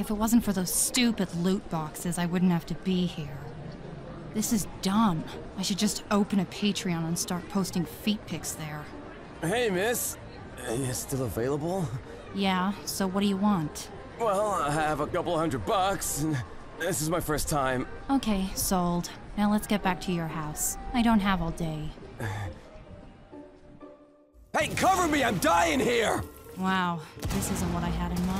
If it wasn't for those stupid loot boxes, I wouldn't have to be here. This is dumb. I should just open a Patreon and start posting feet pics there. Hey, miss. You still available? Yeah, so what do you want? Well, I have a couple $100 bucks, and this is my first time. Okay, sold. Now let's get back to your house. I don't have all day. Hey, cover me! I'm dying here! Wow, this isn't what I had in mind.